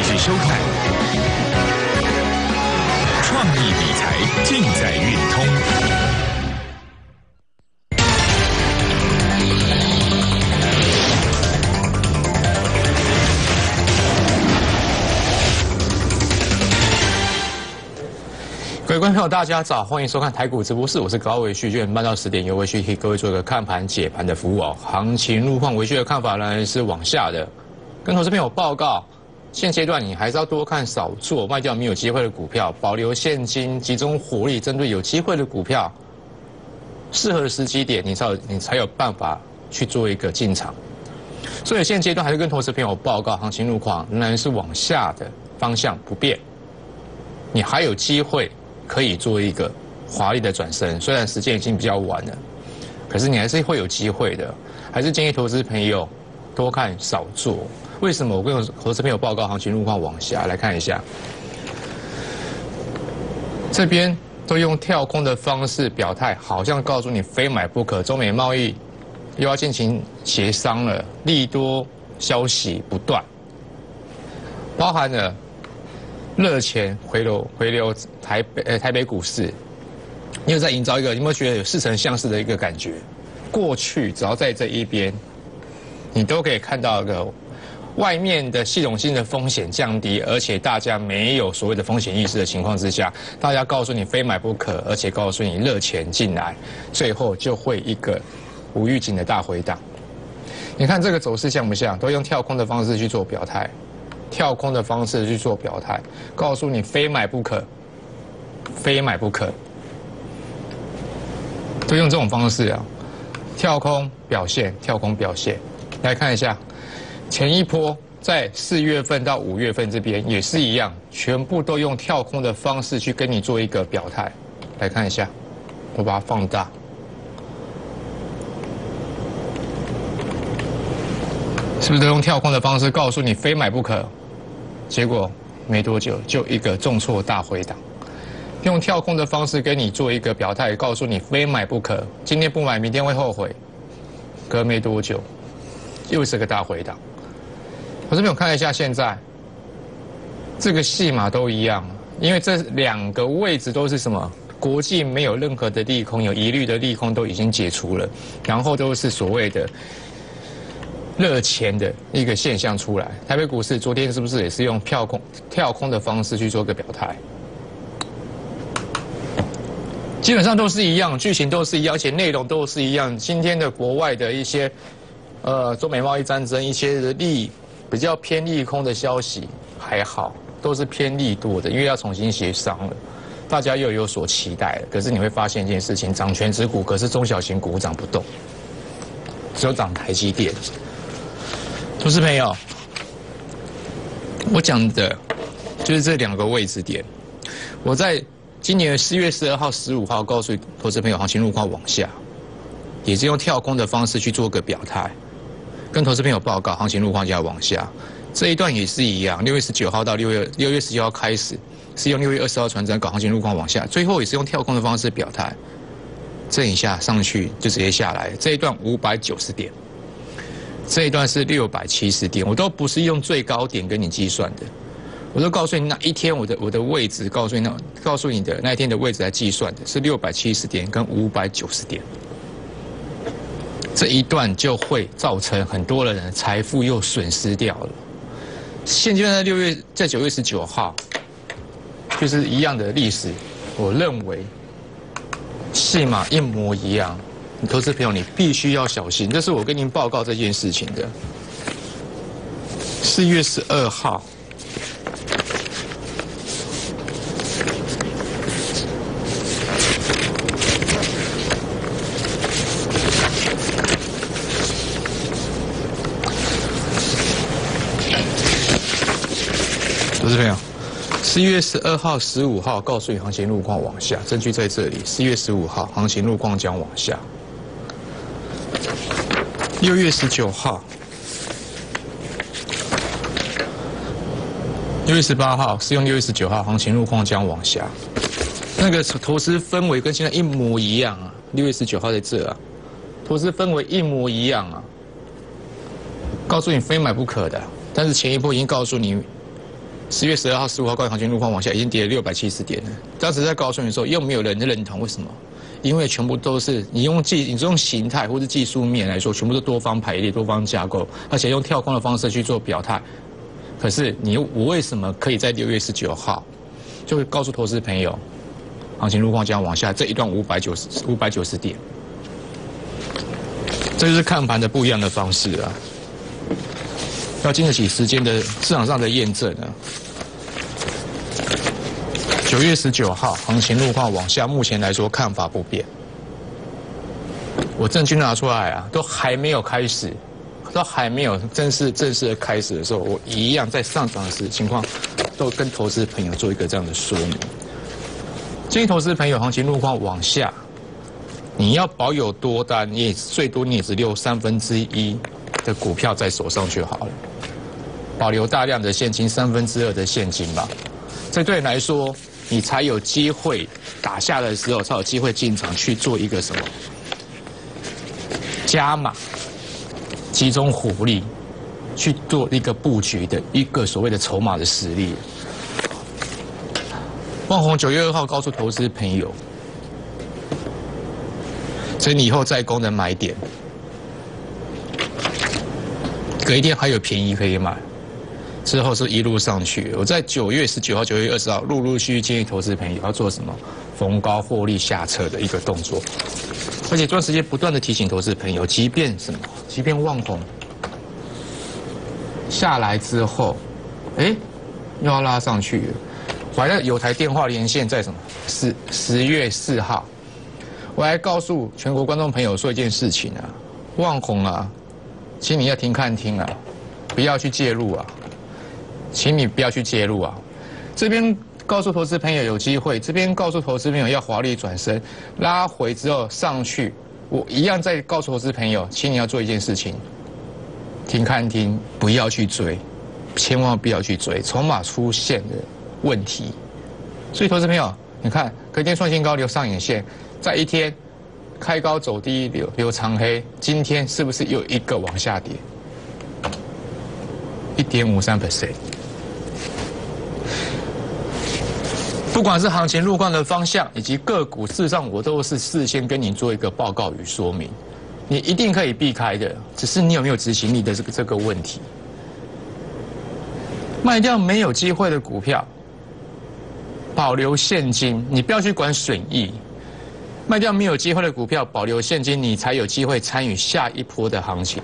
继续收看。创意理财尽在运通。 各位观众，大家早，欢迎收看台股直播室，我是高维旭，9点半到10点由维旭替各位做一个看盘解盘的服务哦。行情路况，维旭的看法呢是往下的。跟投资朋友报告，现阶段你还是要多看少做，卖掉没有机会的股票，保留现金，集中火力，针对有机会的股票，适合的时机点，你才有办法去做一个进场。所以现阶段还是跟投资朋友报告，行情路况仍然是往下的方向不变，你还有机会。 可以做一个华丽的转身，虽然时间已经比较晚了，可是你还是会有机会的。还是建议投资朋友多看少做。为什么我跟投资朋友报告行情路况往下来看一下？这边都用跳空的方式表态，好像告诉你非买不可。中美贸易又要进行协商了，利多消息不断，包含了。 热钱回流台北股市，又在营造一个有没有觉得有似曾相识的一个感觉？过去只要在这一边，你都可以看到一个外面的系统性的风险降低，而且大家没有所谓的风险意识的情况之下，大家告诉你非买不可，而且告诉你热钱进来，最后就会一个无预警的大回档。你看这个走势像不像？都用跳空的方式去做表态。 跳空的方式去做表态，告诉你非买不可，非买不可，都用这种方式啊，跳空表现，跳空表现。来看一下，前一波在4月份到5月份这边也是一样，全部都用跳空的方式去跟你做一个表态。来看一下，我把它放大。 是不是都用跳空的方式告诉你非买不可？结果没多久就一个重挫大回档，用跳空的方式跟你做一个表态，告诉你非买不可，今天不买明天会后悔。隔没多久又是个大回档。我这边我看了一下，现在这个戏码都一样，因为这两个位置都是什么？ 国际没有任何的利空，有疑虑的利空都已经解除了，然后都是所谓的。 热钱的一个现象出来，台北股市昨天是不是也是用跳空的方式去做个表态？基本上都是一样，剧情都是一样，而且内容都是一样。今天的国外的一些中美贸易战争，一些比较偏利空的消息还好，都是偏利多的，因为要重新协商了，大家又有所期待了。可是你会发现一件事情，涨权值股可是中小型股涨不动，只有涨台积电。 投资朋友，我讲的就是这两个位置点。我在今年4月12号、15号告诉投资朋友，行情路况往下，也是用跳空的方式去做个表态，跟投资朋友报告行情路况就要往下。这一段也是一样，6月19号到6月19号开始，是用6月20号传真搞行情路况往下，最后也是用跳空的方式表态，这一下上去就直接下来，这一段590点。 这一段是670点，我都不是用最高点跟你计算的，我都告诉你那一天我的位置，告诉你的那一天的位置来计算的是670点跟590点，这一段就会造成很多人的财富又损失掉了。现阶段在9月19号，就是一样的历史，我认为戏码一模一样。 投资朋友，你必须要小心，这是我跟您报告这件事情的。4月12号，投资朋友，4月12号、15号告诉你行情路况往下，证据在这里。4月15号，行情路况将往下。 6月19号、6月18号是用6月19号行情路况将往下，那个投资氛围跟现在一模一样啊。6月19号在这啊，投资氛围一模一样啊，告诉你非买不可的，但是前一波已经告诉你10月12号、15号高雄均路况往下已经跌了670点了。当时在高雄的时候又没有人认同，为什么？因为全部都是你用形态或是技术面来说，全部都多方排列、多方架构，而且用跳空的方式去做表态。可是我为什么可以在6月19号就会告诉投资朋友，行情路况将往下这一段590点？这就是看盘的不一样的方式啊！要经得起时间的市场上的验证啊！9月19号行情路况往下，目前来说看法不变。我证据拿出来啊，都还没有开始，都还没有正式的开始的时候，我一样在上涨的情况，都跟投资朋友做一个这样的说明。建议投资朋友，行情路况往下。你要保有多单，你也最多你也只留1/3的股票在手上就好了，保留大量的现金，2/3的现金吧。这对你来说，你才有机会打下的时候才有机会进场去做一个什么加码，集中火力去做一个布局的一个所谓的筹码的实力。万宏9月2号告诉投资朋友。所以你以后再攻的买点，隔一天还有便宜可以买，之后是一路上去。我在9月19号、9月20号陆续建议投资朋友要做什么逢高获利下车的一个动作，而且这段时间不断的提醒投资朋友，即便万宏下来之后，又要拉上去了。我还有台电话连线在什么10月4号。我还告诉全国观众朋友说一件事情啊，万宏啊，请你要停看听啊，不要去介入啊，请你不要去介入啊。这边告诉投资朋友有机会，这边告诉投资朋友要华丽转身，拉回之后上去，我一样在告诉投资朋友，请你要做一件事情，停看听，不要去追，千万不要去追，筹码出现的问题。所以投资朋友，你看隔天创新高留上影线。在一天开高走低留长黑，今天是不是又一个往下跌？1.53%。不管是行情路况的方向以及个股，事实上我都是事先跟你做一个报告与说明，你一定可以避开的，只是你有没有执行力的这个问题。卖掉没有机会的股票，保留现金，你不要去管损益。卖掉没有机会的股票，保留现金，你才有机会参与下一波的行情。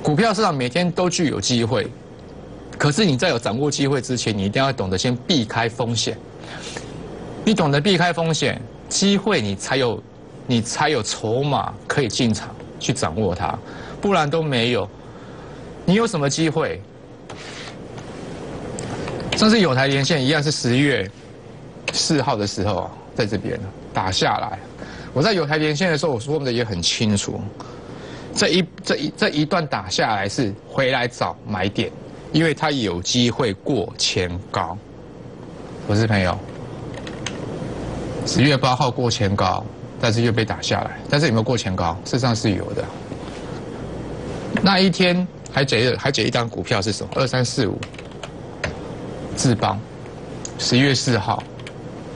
股票市场每天都具有机会，可是你在有掌握机会之前，你一定要懂得先避开风险。你懂得避开风险，机会你才有筹码可以进场去掌握它，不然都没有。你有什么机会？上次友台连线一样是10月4号的时候，在这边。打下来，我在友台连线的时候，我说的也很清楚，这一段打下来是回来找买点，因为它有机会过前高。我是朋友，10月8号过前高，但是又被打下来，但是有没有过前高？事实上是有的。那一天还解一档股票是什么？2345，智邦，10月4号。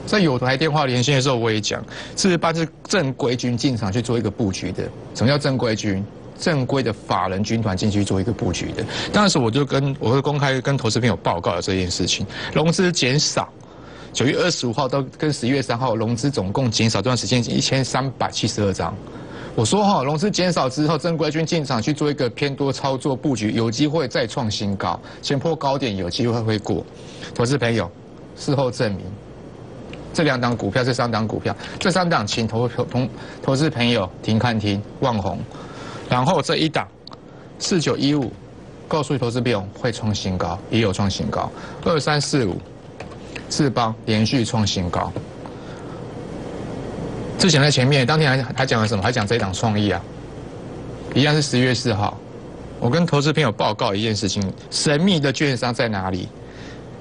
在有台电话连线的时候，我也讲，418是正规军进场去做一个布局的。什么叫正规军？正规的法人军团进去做一个布局的。当时我会公开跟投资朋友报告了这件事情，融资减少，9月25号到跟10月3号融资总共减少这段时间1372张。我说哈，融资减少之后，正规军进场去做一个偏多操作布局，有机会再创新高，前波高点有机会会过。投资朋友，事后证明。这两档股票，这三档股票，这三档请投资朋友停看停万宏，然后这一档4915，告诉投资朋友会创新高，也有创新高。2345，智邦连续创新高。之前在前面，当天还讲了什么？还讲这一档创意啊，一样是10月4号。我跟投资朋友报告一件事情：神秘的券商在哪里？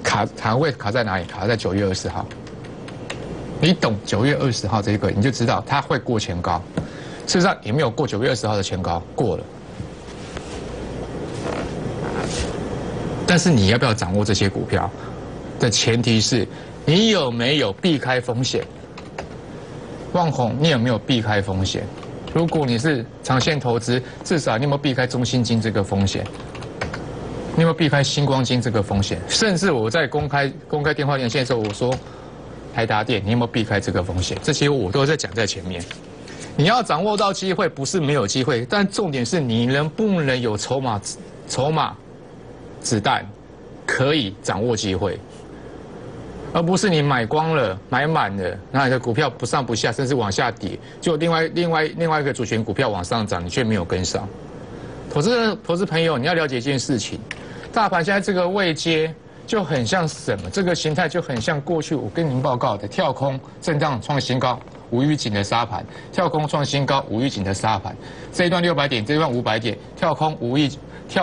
卡位卡在哪里？卡在9月20号。你懂9月20号这个，你就知道它会过前高。事实上也没有过9月20号的前高，过了。但是你要不要掌握这些股票的前提是，你有没有避开风险？旺宏，你有没有避开风险？如果你是长线投资，至少你有没有避开中信金这个风险？你有没有避开星光金这个风险？甚至我在公开电话连线的时候，我说台达电，你有没有避开这个风险？这些我都在讲在前面。你要掌握到机会，不是没有机会，但重点是你能不能有筹码、子弹，可以掌握机会，而不是你买光了、买满了，那你的股票不上不下，甚至往下跌。就另外一个族群股票往上涨，你却没有跟上。投资朋友，你要了解一件事情，大盘现在这个位阶就很像什么？这个形态就很像过去我跟您报告的跳空震荡创新高。无预警的杀盘，跳空创新高，无预警的杀盘，这一段600点，这一段500点，跳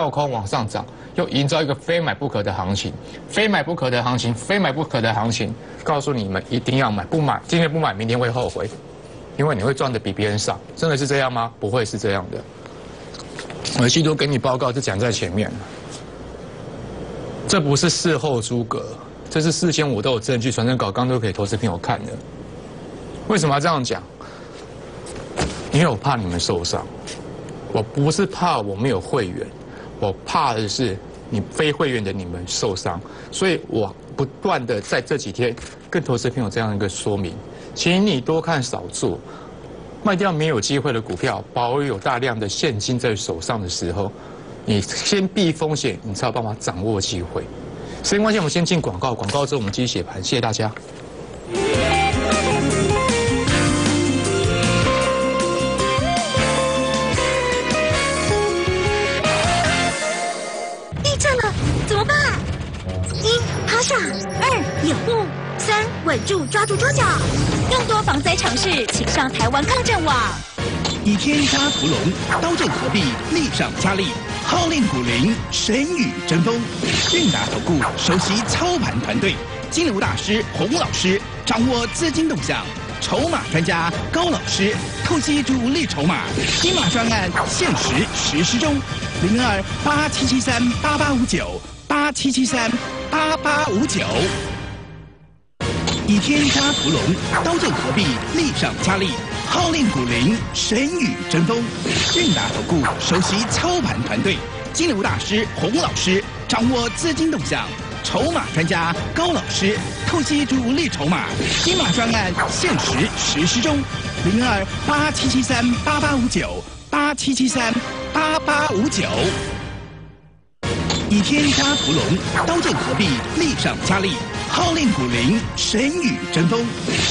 空往上涨，又营造一个非买不可的行情，非买不可的行情，非买不可的行情，告诉你们一定要买，不买今天不买，明天会后悔，因为你会赚得比别人少，真的是这样吗？不会是这样的。我许多给你报告就讲在前面，这不是事后诸葛，这是事先我都有证据，传真稿刚都给投资朋友看的。为什么要这样讲？因为我怕你们受伤。我不是怕我没有会员，我怕的是你非会员的你们受伤。所以我不断的在这几天跟投资朋友这样一个说明，请你多看少做，卖掉没有机会的股票，保有大量的现金在手上的时候，你先避风险，你才有办法掌握机会。时间关系，我们先进广告，广告之后我们继续解盘，谢谢大家。稳住，抓住桌角！更多防灾常识，请上台湾抗震网。倚天抓屠龙，刀阵合璧，力上加力，号令古灵，神与争锋。韵达投顾首席操盘团队，金流大师洪老师掌握资金动向，筹码专家高老师透析主力筹码，金马专案限时实施中，02-8773-8859，8773-8859。倚天抓屠龙，刀阵合璧，力上加力，号令古灵，神与争锋。韵达投顾首席操盘团队，金流大师洪老师掌握资金动向，筹码专家高老师透析主力筹码，金马专案限时实施中，02-8773-8859，8773-8859。倚天抓屠龙，刀阵合璧，力上加力。号令古灵，神与争锋。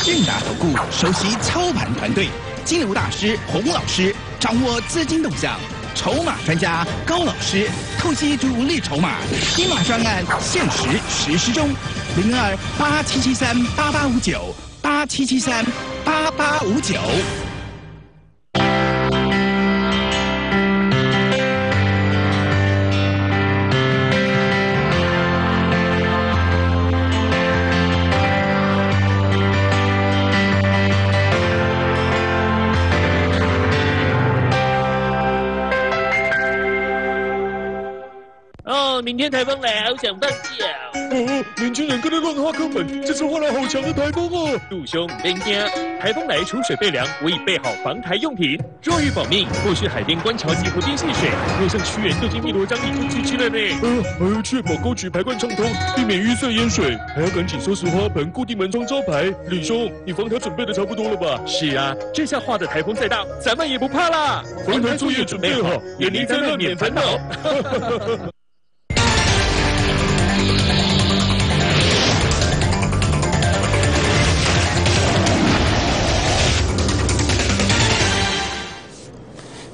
韵达投顾首席操盘团队，金流大师洪老师掌握资金动向，筹码专家高老师透析主力筹码，金马专案限时实施中，02-8773-8859，8773-8859。明天台风来，好想放假哦！年轻人跟着乱花坑本，这次换来好强的台风哦！陆兄，别惊，台风来储水备粮，我已备好防台用品。若欲保命，过去海边观潮及河边戏水，若向屈原对进汨罗江已经去区了呢。还要确保沟渠排灌畅通，避免淤塞淹水，还要赶紧收拾花盆，固定门窗招牌。李兄，你防台准备的差不多了吧？是啊，这下画的台风再大，咱们也不怕啦。防台作业准备好，远离灾难免烦恼。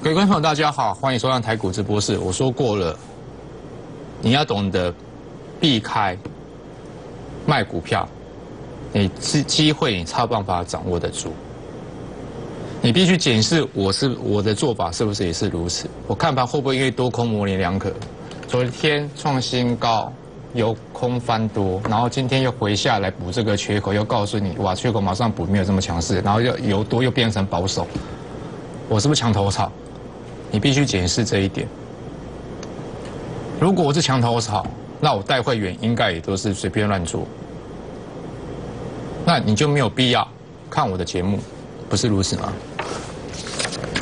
各位观众大家好，欢迎收看台股直播室。我说过了，你要懂得避开卖股票，你机会你才有办法掌握得住。你必须检视我的做法是不是也是如此？我看盘会不会因为多空模棱两可？昨天创新高，由空翻多，然后今天又回下来补这个缺口，又告诉你哇，缺口马上补没有这么强势，然后又由多又变成保守，我是不是墙头草？你必须检视这一点。如果我是墙头草，那我带会员应该也都是随便乱做，那你就没有必要看我的节目，不是如此吗？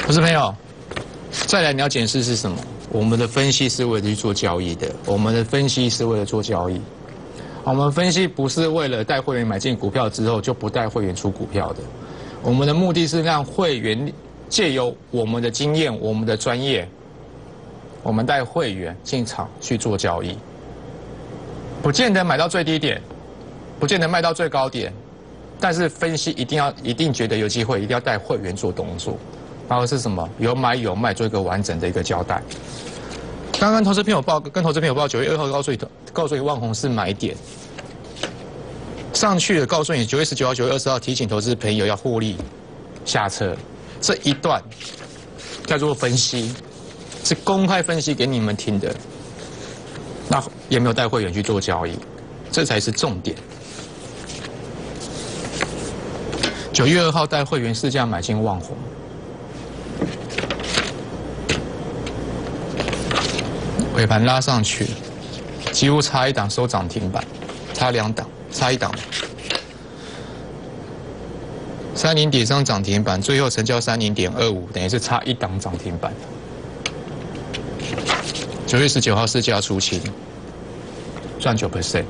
投资朋友，再来你要检视是什么？我们的分析是为了去做交易的，我们的分析是为了做交易，我们分析不是为了带会员买进股票之后就不带会员出股票的，我们的目的是让会员借由我们的经验、我们的专业。 我们带会员进场去做交易，不见得买到最低点，不见得卖到最高点，但是分析一定觉得有机会，一定要带会员做动作，然后是什么？有买有卖，做一个完整的一个交代。刚刚投资朋友报跟投资朋友报9月2号告诉你万宏是买点，上去了告诉你9月19号、9月20号提醒投资朋友要获利下车，这一段叫做分析。 是公开分析给你们听的，那也没有带会员去做交易，这才是重点。9月2号带会员试驾买进万宏，尾盘拉上去，几乎差一档收涨停板，差两档，差一档。30点上涨停板，最后成交30.25，等于是差一档涨停板。 9月19号市价出清，赚9%，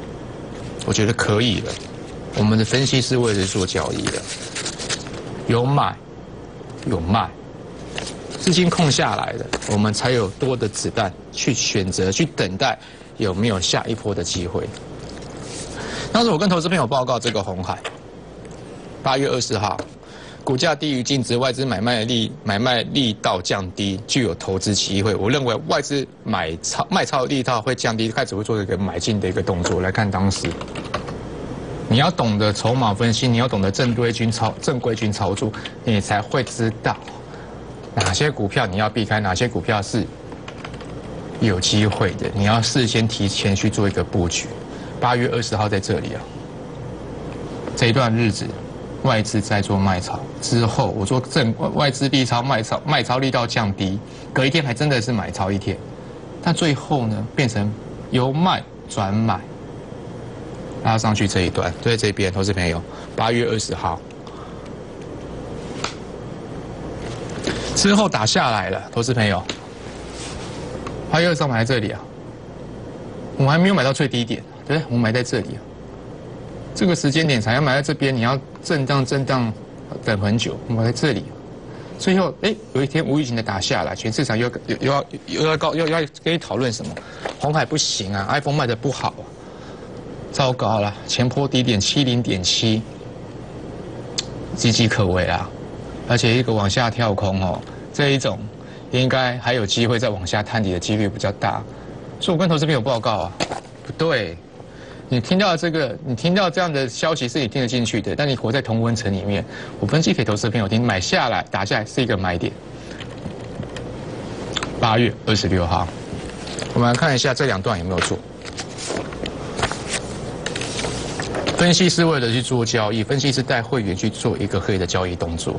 我觉得可以了。我们的分析是为了做交易的，有买有卖，资金空下来的，我们才有多的子弹去选择去等待有没有下一波的机会。当时我跟投资朋友报告这个鸿海，8月20号，股价低于净值，外资买卖力道降低，具有投资机会。我认为外资卖超力道会降低，开始会做一个买进的一个动作。来看当时，你要懂得筹码分析，你要懂得正规军操作，你才会知道哪些股票你要避开，哪些股票是有机会的。你要事先提前去做一个布局。8月20号在这里啊，这一段日子。 外资在做卖超之后，我做外资力超卖超力道降低，隔一天还真的是买超一天，但最后呢变成由卖转买，拉上去这一段，对这边投资朋友，8月20号之后打下来了，投资朋友，8月20号买在这里啊，我还没有买到最低点，对不对？我买在这里啊。 这个时间点才要买在这边，你要震荡，等很久。我们在这里，最后哎，有一天无预警的打下来，全市场又要跟你讨论什么？鸿海不行啊 ，iPhone 卖的不好啊，糟糕了，前波低点70.7，岌岌可危啦，而且一个往下跳空哦，这一种应该还有机会再往下探底的几率比较大，所以我跟投资朋友报告啊，不对。 你听到这个，你听到这样的消息是你听得进去的，但你活在同温层里面。我分析给投资朋友听，买下来打下来是一个买点。8月26号，我们来看一下这两段有没有做。分析是为了去做交易，分析是带会员去做一个可以的交易动作。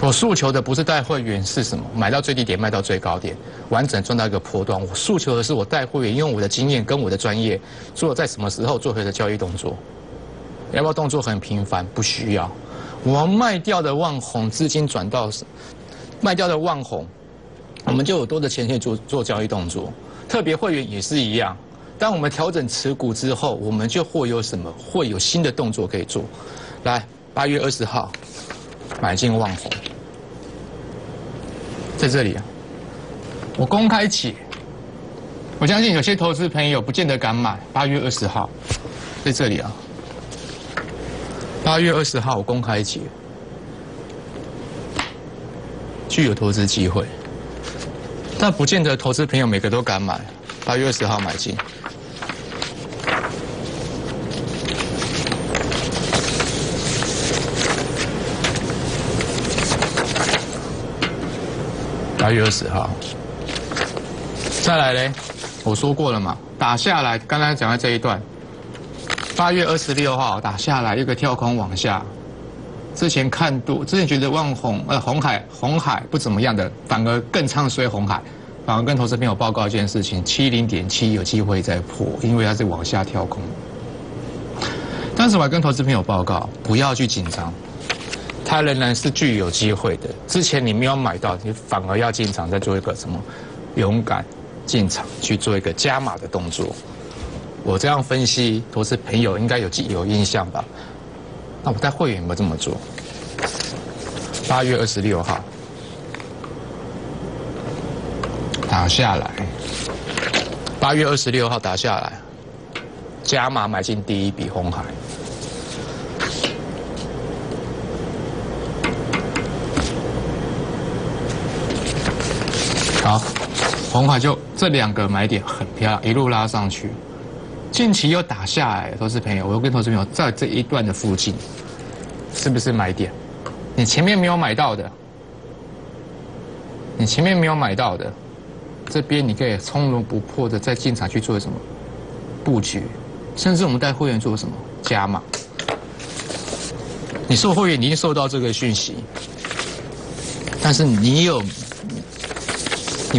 我诉求的不是带会员是什么，买到最低点，卖到最高点。 完整赚到一个波段，我诉求的是我带会员用我的经验跟我的专业，做在什么时候做合理的交易动作，要不要动作很频繁？不需要。我卖掉的万宏资金转到卖掉的万宏，我们就有多的钱可以做交易动作。特别会员也是一样，当我们调整持股之后，我们就会有什么？会有新的动作可以做。来，8月20号买进万宏，在这里啊。 我公开解，我相信有些投资朋友不见得敢买。8月20号，在这里啊。8月20号我公开解，具有投资机会，但不见得投资朋友每个都敢买。8月20号买进，8月20号。 再来嘞，我说过了嘛，打下来，刚刚讲到这一段，8月26号打下来一个跳空往下，之前看多，之前觉得万宏鸿海不怎么样的，反而更唱衰鸿海，反而跟投资朋友报告一件事情： 70.7 有机会再破，因为它是往下跳空。但是我还跟投资朋友报告，不要去紧张，它仍然是具有机会的。之前你没有买到，你反而要进场，再做一个什么勇敢进场去做一个加码的动作。我这样分析，投资朋友应该有印象吧？那我带会员有没有这么做？8月26号。 打下来，8月26号打下来，加码买进第一笔鸿海，好，鸿海就这两个买点很漂亮，一路拉上去，近期又打下来，投资朋友，我又跟投资朋友在这一段的附近，是不是买点？你前面没有买到的，这边你可以从容不迫的再进场去做什么布局，甚至我们带会员做什么加码。你收会员，你已经收到这个讯息，但是你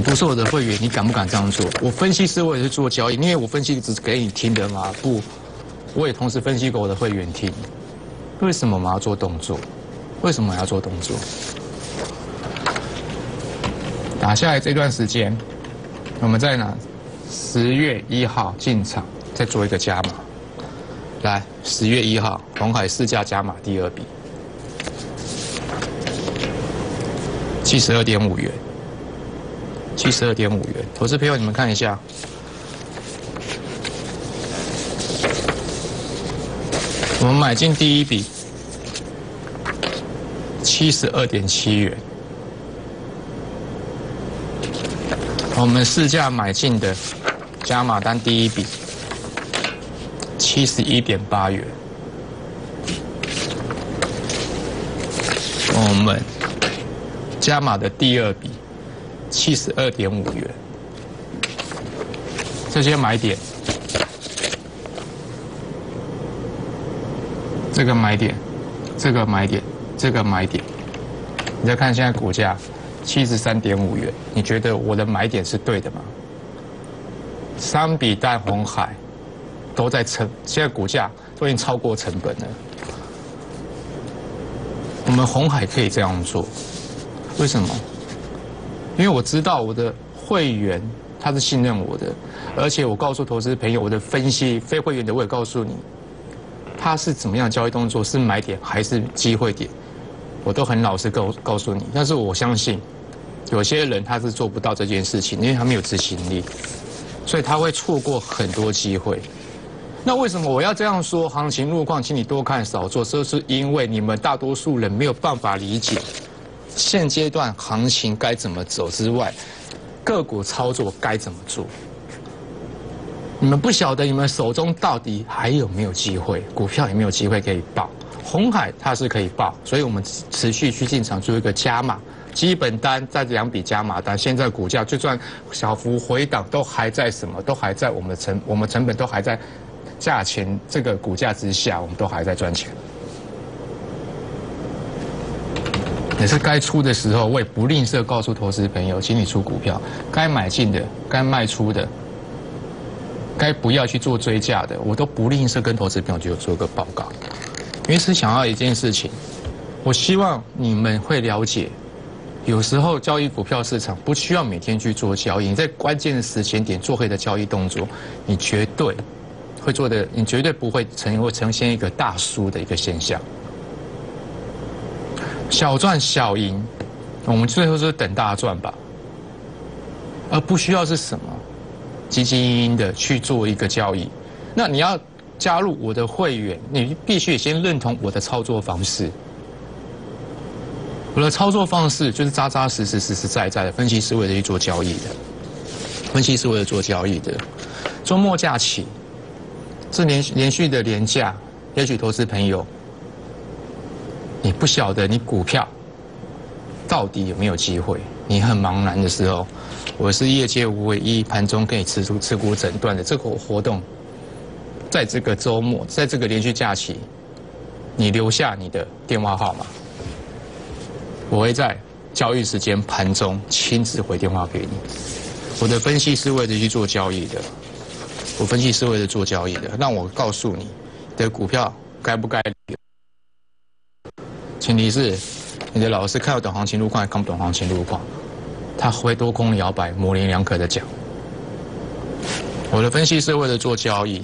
不是我的会员，你敢不敢这样做？我分析师我也是做交易，因为我分析只是给你听的嘛，不，我也同时分析给我的会员听。为什么我们要做动作？打下来这段时间，我们在哪？10月1号进场，再做一个加码。来，10月1号，鸿海市价加码第2笔，72.5元，72.5元。投资朋友，你们看一下，我们买进第1笔，72.7元。 我们市价买进的加码单第1笔，71.8元。我们加码的第2笔，72.5元。这些买点，这个买点，这个买点，这个买点。你再看现在股价。 73.5元，你觉得我的买点是对的吗？3笔带鸿海都在成，现在股价都已经超过成本了。我们鸿海可以这样做，为什么？因为我知道我的会员他是信任我的，而且我告诉投资朋友我的分析，非会员的我也告诉你，他是怎么样交易动作，是买点还是机会点，我都很老实告诉你。但是我相信。 有些人他是做不到这件事情，因为他没有执行力，所以他会错过很多机会。那为什么我要这样说？行情路况，请你多看少做，这是因为你们大多数人没有办法理解现阶段行情该怎么走之外，个股操作该怎么做。你们不晓得你们手中到底还有没有机会，股票有没有机会可以爆？鸿海它是可以爆，所以我们持续去进场做一个加码。 基本单在2笔加码单，现在股价就算小幅回档，都还在什么？都还在我们成本都还在价钱这个股价之下，我们都还在赚钱。也是该出的时候，我也不吝啬告诉投资朋友，请你出股票，该买进的，该卖出的，该不要去做追价的，我都不吝啬跟投资朋友就做个报告。因为是想要一件事情，我希望你们会了解。 有时候交易股票市场不需要每天去做交易，你在关键的时间点做黑的交易动作，你绝对会做的，你绝对不会呈现一个大输的一个现象。小赚小赢，我们最后是等大赚吧，而不需要是什么汲汲营营的去做一个交易。那你要加入我的会员，你必须先认同我的操作方式。 我的操作方式就是扎扎实实、实在在的，分析是为了去做交易的，周末假期，这连续的连假，也许投资朋友，你不晓得你股票到底有没有机会，你很茫然的时候，我是业界唯一盘中可以持股诊断的这个活动，在这个周末，在这个连续假期，你留下你的电话号码。 我会在交易时间盘中亲自回电话给你，我的分析是为了去做交易的，我分析是为了做交易的，让我告诉你的股票该不该留。前提是你的老师看得懂行情路况，还看不懂行情路况，他会多空摇摆，模棱两可的讲。我的分析是为了做交易，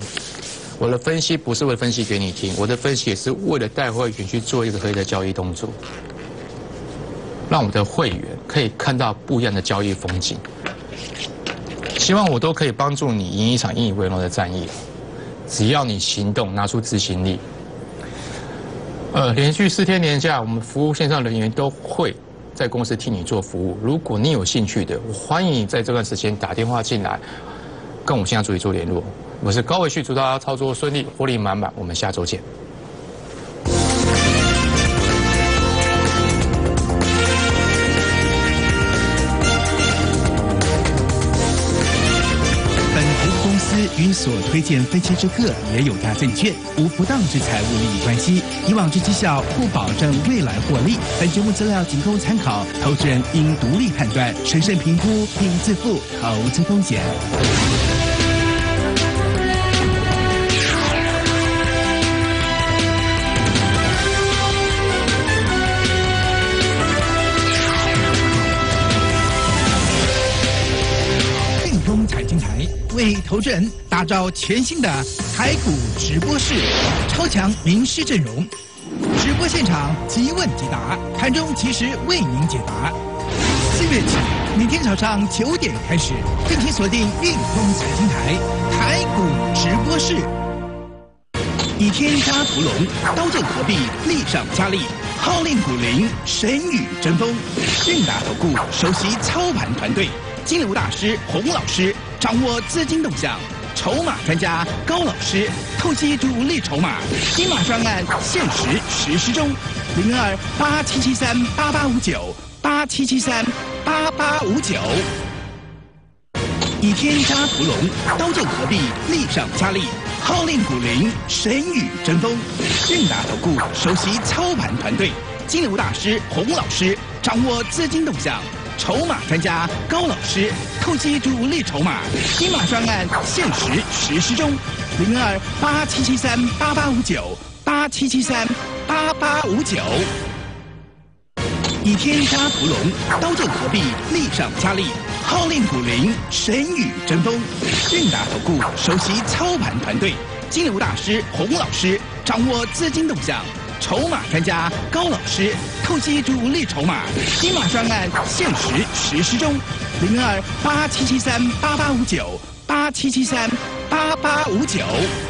我的分析不是为了分析给你听，我的分析也是为了带会员去做一个合理的交易动作，让我的会员可以看到不一样的交易风景。希望我都可以帮助你赢一场引以为荣的战役，只要你行动，拿出执行力。连续4天连假，我们服务线上人员都会在公司替你做服务。如果你有兴趣的，我欢迎你在这段时间打电话进来，跟我们线上助理做联络。我是高伟旭，祝大家操作顺利，获利满满。我们下周见。与所推荐分析之客也有大证券无不当之财务利益关系，以往之绩效不保证未来获利。本节目资料仅供参考，投资人应独立判断、审慎评估并自负投资风险。信通财经台为投资人打造全新的台股直播室，超强名师阵容，直播现场即问即答，盘中及时为您解答。4月起，每天早上9点开始，敬请锁定运通财经台台股直播室。以天抓屠龙，刀剑合璧，力上加力，号令股林，神与争锋。韵达投顾首席操盘团队，金流大师洪老师。掌握资金动向，筹码专家高老师透析主力筹码，金马专案限时实施中，02-8773-88598773-8859。以天抓屠龙，刀剑合璧，力上加力，号令股林，神与争锋。韵达投顾首席操盘团队，金流大师洪老师掌握资金动向。筹码专家高老师透析主力筹码，金马专案限时实施中，02-8773-88598773-8859。以天抓屠龙，刀剑合璧，力上加力，号令股林，神与争锋。韵达投顾首席操盘团队，金流大师洪老师掌握资金动向。筹码专家高老师透析主力筹码，金马专案限时实施中，02-8773-88598773-8859。